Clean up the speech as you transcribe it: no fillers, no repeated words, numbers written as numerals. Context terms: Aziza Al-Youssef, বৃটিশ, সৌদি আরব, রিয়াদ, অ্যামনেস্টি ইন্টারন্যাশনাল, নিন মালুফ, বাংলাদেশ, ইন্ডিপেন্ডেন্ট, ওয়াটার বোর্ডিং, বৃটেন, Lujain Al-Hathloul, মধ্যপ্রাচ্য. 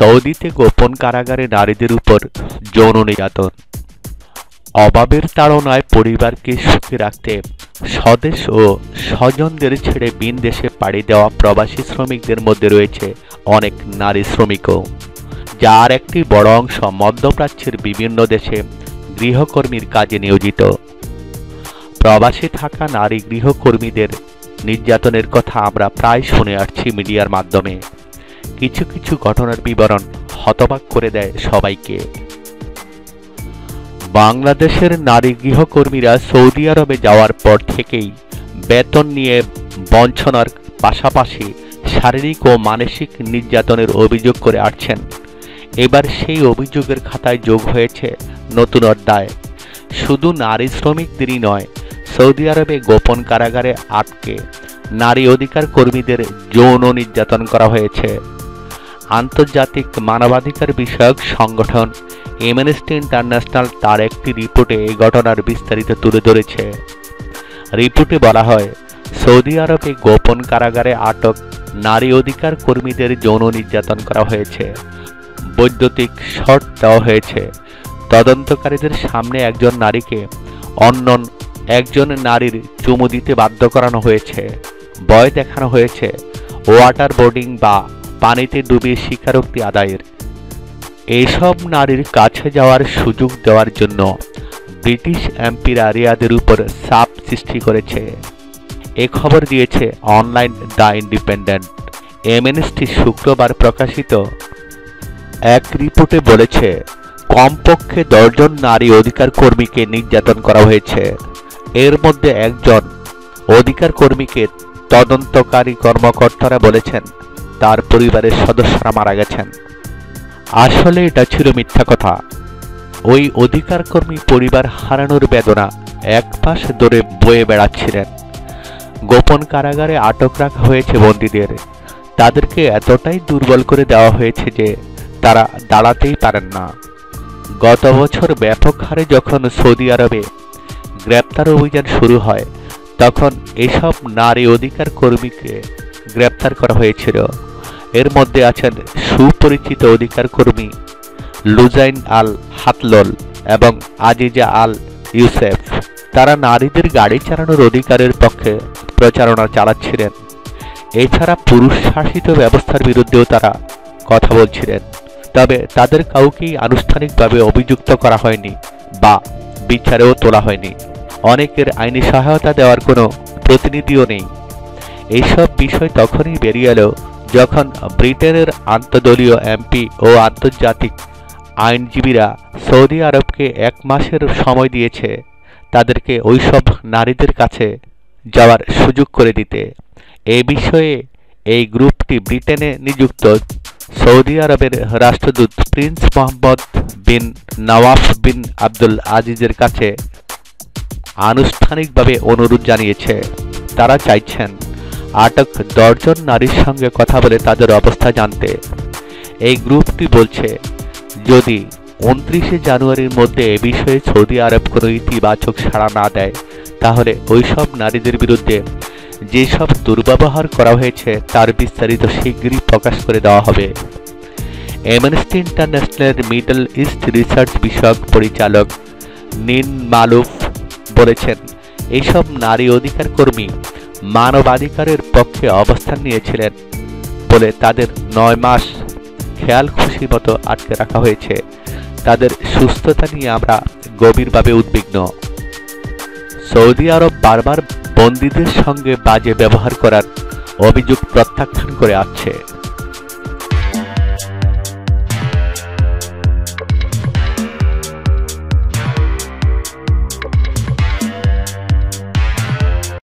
সৌদিতে গোপন কারাগারে নারীদের উপর যৌন নির্যাতন। অভাবের তাড়নায় পরিবারকে সুখে রাখতে স্বদেশ ও স্বজনদের ছেড়ে ভিন দেশে পাড়ি দেওয়া প্রবাসী শ্রমিকদের মধ্যে রয়েছে অনেক নারী শ্রমিকও, যার একটি বড় অংশ মধ্যপ্রাচ্যের বিভিন্ন দেশে গৃহকর্মীর কাজে নিয়োজিত। প্রবাসে থাকা নারী গৃহকর্মীদের নির্যাতনের কথা আমরা প্রায় শুনে আসছি মিডিয়ার মাধ্যমে। কিছু কিছু ঘটনার বিবরণ হতবাক করে দেয় সবাইকে। বাংলাদেশের নারী গৃহকর্মীরা সৌদি আরবে যাওয়ার পর থেকেই বেতন নিয়ে বঞ্চনার পাশাপাশি শারীরিক ও মানসিক নির্যাতনের অভিযোগ করে আসছেন। এবার সেই অভিযোগের খাতায় যোগ হয়েছে নতুন অধ্যায়। শুধু নারী শ্রমিকদেরই নয়, সৌদি আরবে গোপন কারাগারে আটকে নারী অধিকার কর্মীদের যৌন নির্যাতন করা হয়েছে। আন্তর্জাতিক মানবাধিকার বিষয়ক সংগঠন অ্যামনেস্টি ইন্টারন্যাশনাল তার একটি রিপোর্টে এই ঘটনার বিস্তারিত তুলে ধরেছে। রিপোর্টে বলা হয়, সৌদি আরবে গোপন কারাগারে আটক নারী অধিকার কর্মীদের যৌন নির্যাতন করা হয়েছে। বৈদ্যুতিক শর্ট দেওয়া হয়েছে। তদন্তকারীদের সামনে একজন নারীকে অন্য একজন নারীর চুমু দিতে বাধ্য করানো হয়েছে। ভয় দেখানো হয়েছে ওয়াটার বোর্ডিং বা পানিতে ডুবিয়ে স্বীকারোক্তি আদায়ের। এইসব নারীর কাছে যাওয়ার সুযোগ দেওয়ার জন্য ব্রিটিশ এমপিরা রিয়াদের উপর চাপ সৃষ্টি করেছে, এ খবর দিয়েছে অনলাইন দ্য ইন্ডিপেন্ডেন্ট। অ্যামনেস্টি শুক্রবার প্রকাশিত এক রিপোর্টে বলেছে, কমপক্ষে 10 জন নারী অধিকার কর্মীকে নির্যাতন করা হয়েছে। এর মধ্যে একজন অধিকার কর্মীকে তদন্তকারী কর্মকর্তারা বলেছেন তার পরিবারের সদস্যরা মারা গেছেন। আসলে এটা ছিল মিথ্যা কথা। ওই অধিকার কর্মী পরিবার হারানোর বেদনা এক পাশ ধরে বয়ে বেড়াচ্ছিলেন। গোপন কারাগারে আটক রাখা হয়েছে বন্দীদের। তাদেরকে এতটাই দুর্বল করে দেওয়া হয়েছে যে তারা দাঁড়াতেই পারেন না। গত বছর ব্যাপক হারে যখন সৌদি আরবে গ্রেপ্তার অভিযান শুরু হয়, তখন এসব নারী অধিকার কর্মীকে গ্রেপ্তার করা হয়েছিল। এর মধ্যে আছেন সুপরিচিত অধিকার কর্মী লুজাইন আল হাতলোল এবং আজিজা আল ইউসেফ। তারা নারীদের গাড়ি চালানোর অধিকারের পক্ষে প্রচারণা চালাচ্ছিলেন। এছাড়া পুরুষ শাসিত ব্যবস্থার বিরুদ্ধেও তারা কথা বলছিলেন। তবে তাদের কাউকেই আনুষ্ঠানিকভাবে অভিযুক্ত করা হয়নি বা বিচারেও তোলা হয়নি। অনেকের আইনি সহায়তা দেওয়ার কোনো প্রতিনিধিও নেই। এইসব বিষয় তখনই বেরিয়ে এলো যখন ব্রিটেনের আন্তদলীয় এমপি ও আন্তর্জাতিক আইনজীবীরা সৌদি আরবকে 1 মাসের সময় দিয়েছে তাদেরকে ওইসব নারীদের কাছে যাওয়ার সুযোগ করে দিতে। এ বিষয়ে এই গ্রুপটি ব্রিটেনে নিযুক্ত সৌদি আরবের রাষ্ট্রদূত প্রিন্স মোহাম্মদ বিন নওয়াফ বিন আবদুলাজিজের কাছে আনুষ্ঠানিকভাবে অনুরোধ জানিয়েছে। তারা চাইছেন আটক 10 জন নারীর সঙ্গে কথা বলে তাদের অবস্থা জানতে। এই গ্রুপটি বলছে, যদি 29শে জানুয়ারির মধ্যে এ বিষয়ে সৌদি আরব কোনো ইতিবাচক সাড়া না দেয়, তাহলে ওইসব নারীদের বিরুদ্ধে যেসব দুর্ব্যবহার করা হয়েছে তার বিস্তারিত শীঘ্রই প্রকাশ করে দেওয়া হবে। অ্যামনেস্টি ইন্টারন্যাশনালের মিডল ইস্ট রিসার্চ বিষয়ক পরিচালক নিন মালুফ বলেছেন, এইসব নারী অধিকার কর্মী মানবাধিকারের পক্ষে অবস্থান নিয়েছিলেন বলে তাদের 9 মাস খেয়াল খুশি মতো আটকে রাখা হয়েছে। তাদের সুস্থতা নিয়ে আমরা গভীরভাবে উদ্বিগ্ন। সৌদি আরব বারবার বন্দীদের সঙ্গে বাজে ব্যবহার করার অভিযোগ প্রত্যাখ্যান করে আসছে।